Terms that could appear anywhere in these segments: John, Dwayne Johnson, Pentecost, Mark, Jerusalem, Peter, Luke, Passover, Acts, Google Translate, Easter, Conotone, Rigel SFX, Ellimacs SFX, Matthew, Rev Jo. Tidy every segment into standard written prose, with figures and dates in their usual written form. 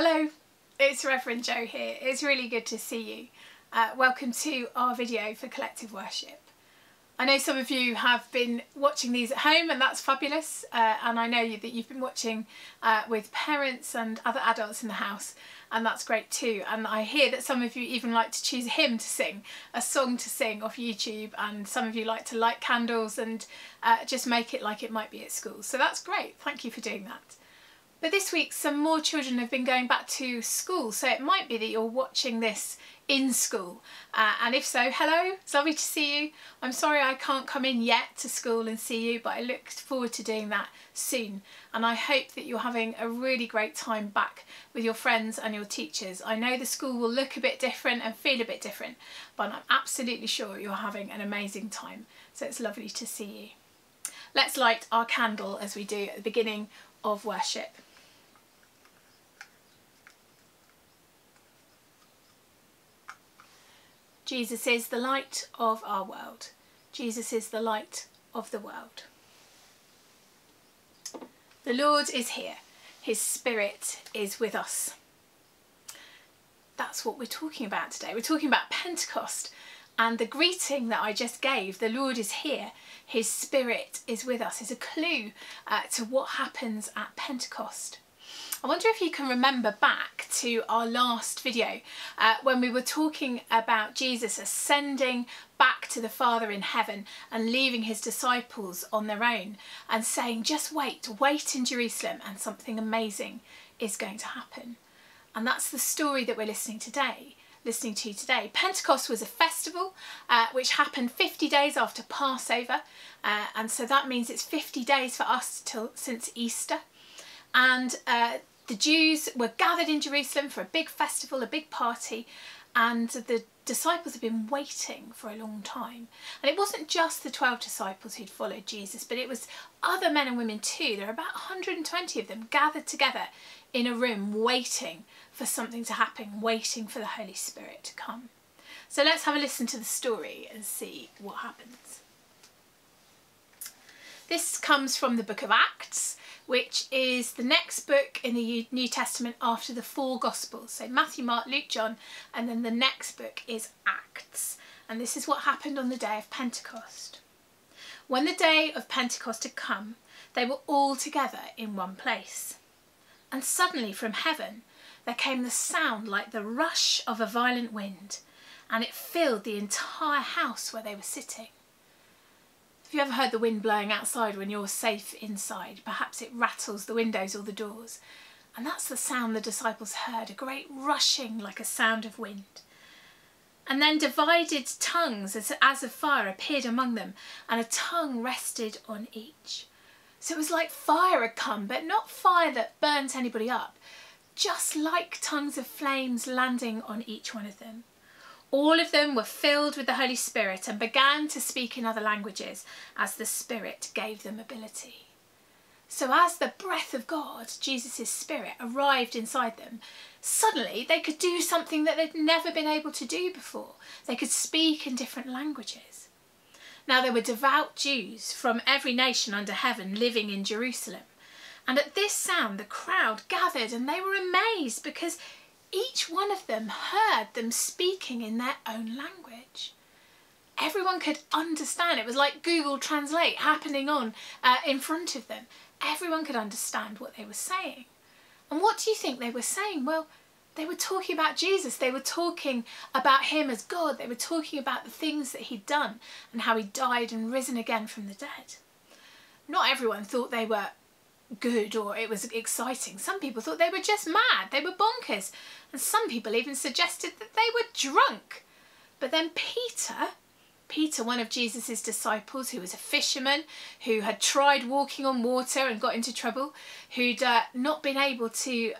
Hello, it's Reverend Jo here. It's really good to see you. Welcome to our video for collective worship. I know some of you have been watching these at home and that's fabulous, and I know that you've been watching with parents and other adults in the house, and that's great too. And I hear that some of you even like to choose a hymn to sing, a song to sing off YouTube, and some of you like to light candles and just make it like it might be at school. So that's great, thank you for doing that. But this week some more children have been going back to school, so it might be that you're watching this in school, and if so, hello, it's lovely to see you. I'm sorry I can't come in yet to school and see you, but I look forward to doing that soon, and I hope that you're having a really great time back with your friends and your teachers. I know the school will look a bit different and feel a bit different, but I'm absolutely sure you're having an amazing time, so it's lovely to see you. Let's light our candle as we do at the beginning of worship. Jesus is the light of our world. Jesus is the light of the world. The Lord is here. His Spirit is with us. That's what we're talking about today. We're talking about Pentecost and the greeting that I just gave. The Lord is here. His Spirit is with us. It's a clue to what happens at Pentecost. I wonder if you can remember back to our last video when we were talking about Jesus ascending back to the Father in heaven and leaving his disciples on their own and saying, just wait in Jerusalem and something amazing is going to happen. And that's the story that we're listening to today. Pentecost was a festival which happened 50 days after Passover, and so that means it's 50 days for us since Easter. And the Jews were gathered in Jerusalem for a big festival, a big party, and the disciples had been waiting for a long time. And it wasn't just the 12 disciples who'd followed Jesus, but it was other men and women too. There were about 120 of them gathered together in a room waiting for something to happen, waiting for the Holy Spirit to come. So let's have a listen to the story and see what happens. This comes from the book of Acts, which is the next book in the New Testament after the four Gospels. So Matthew, Mark, Luke, John, and then the next book is Acts. And this is what happened on the day of Pentecost. When the day of Pentecost had come, they were all together in one place. And suddenly from heaven, there came the sound like the rush of a violent wind, and it filled the entire house where they were sitting. Have you ever heard the wind blowing outside when you're safe inside? Perhaps it rattles the windows or the doors. And that's the sound the disciples heard, a great rushing like a sound of wind. And then divided tongues as of fire appeared among them, and a tongue rested on each. So it was like fire had come, but not fire that burnt anybody up, just like tongues of flames landing on each one of them. All of them were filled with the Holy Spirit and began to speak in other languages as the Spirit gave them ability. So as the breath of God, Jesus' Spirit, arrived inside them, suddenly they could do something that they'd never been able to do before. They could speak in different languages. Now there were devout Jews from every nation under heaven living in Jerusalem. And at this sound the crowd gathered and they were amazed because each one of them heard them speaking in their own language. Everyone could understand. It was like Google Translate happening on in front of them. Everyone could understand what they were saying. And what do you think they were saying? Well, they were talking about Jesus. They were talking about him as God. They were talking about the things that he'd done and how he died and risen again from the dead. Not everyone thought they were good or it was exciting. Some people thought they were just mad, they were bonkers, and some people even suggested that they were drunk. But then Peter, one of Jesus's disciples, who was a fisherman, who had tried walking on water and got into trouble, who'd not been able to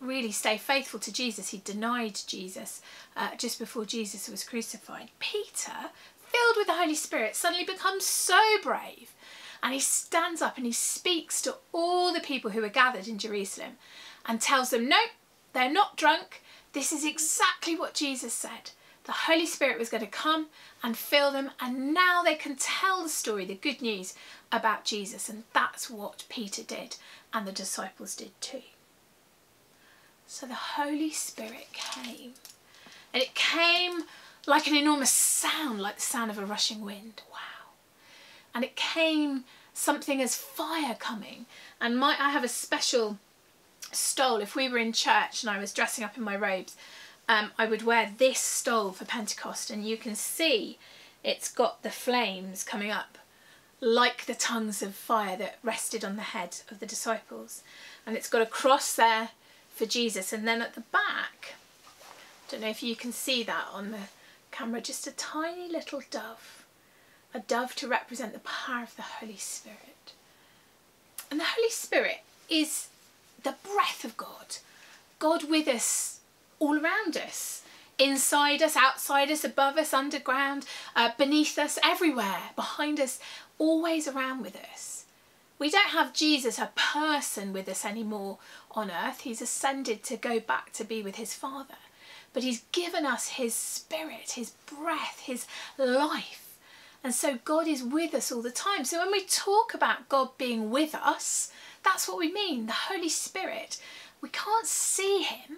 really stay faithful to Jesus, he denied Jesus just before Jesus was crucified. Peter, filled with the Holy Spirit, suddenly becomes so brave. And he stands up and he speaks to all the people who are gathered in Jerusalem and tells them, no, they're not drunk. This is exactly what Jesus said. The Holy Spirit was going to come and fill them, and now they can tell the story, the good news about Jesus. And that's what Peter did, and the disciples did too. So the Holy Spirit came, and it came like an enormous sound, like the sound of a rushing wind. Wow. And it came something as fire coming. And I have a special stole. If we were in church and I was dressing up in my robes, I would wear this stole for Pentecost, and you can see it's got the flames coming up like the tongues of fire that rested on the head of the disciples. And it's got a cross there for Jesus, and then at the back, I don't know if you can see that on the camera, just a tiny little dove, a dove to represent the power of the Holy Spirit. And the Holy Spirit is the breath of God, God with us, all around us, inside us, outside us, above us, underground, beneath us, everywhere, behind us, always around with us. We don't have Jesus, a person, with us anymore on earth. He's ascended to go back to be with his Father. But he's given us his Spirit, his breath, his life. And so God is with us all the time. So when we talk about God being with us, that's what we mean. The Holy Spirit, we can't see him,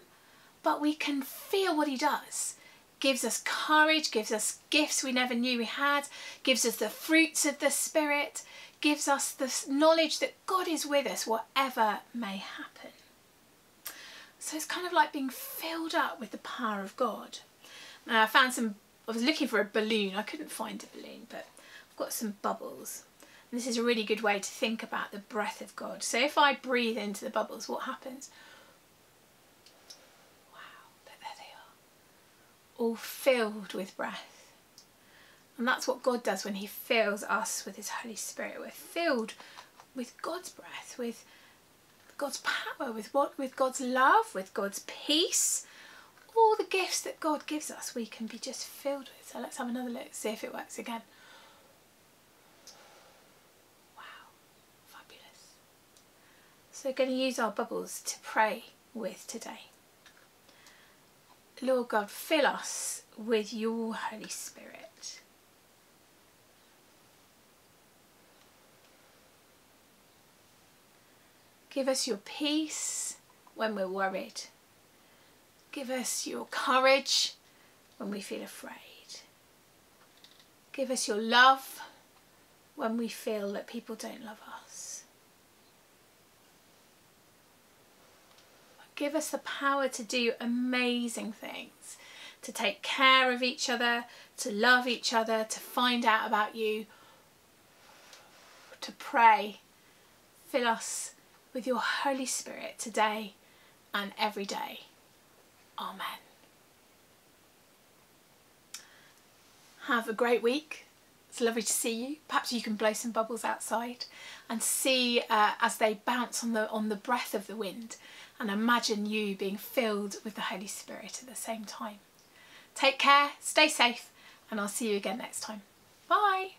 but we can feel what he does. Gives us courage, gives us gifts we never knew we had, gives us the fruits of the Spirit, gives us the knowledge that God is with us, whatever may happen. So it's kind of like being filled up with the power of God. Now I was looking for a balloon, I couldn't find a balloon, but I've got some bubbles. And this is a really good way to think about the breath of God. So if I breathe into the bubbles, what happens? Wow, but there they are, all filled with breath. And that's what God does when he fills us with his Holy Spirit. We're filled with God's breath, with God's power, with God's love, with God's peace. All the gifts that God gives us, we can be just filled with. So let's have another look, see if it works again. Wow, fabulous. So we're going to use our bubbles to pray with today. Lord God, fill us with your Holy Spirit. Give us your peace when we're worried. Give us your courage when we feel afraid. Give us your love when we feel that people don't love us. Give us the power to do amazing things, to take care of each other, to love each other, to find out about you, to pray. Fill us with your Holy Spirit today and every day. Amen. Have a great week. It's lovely to see you. Perhaps you can blow some bubbles outside and see as they bounce on the breath of the wind, and imagine you being filled with the Holy Spirit at the same time. Take care, stay safe, and I'll see you again next time. Bye.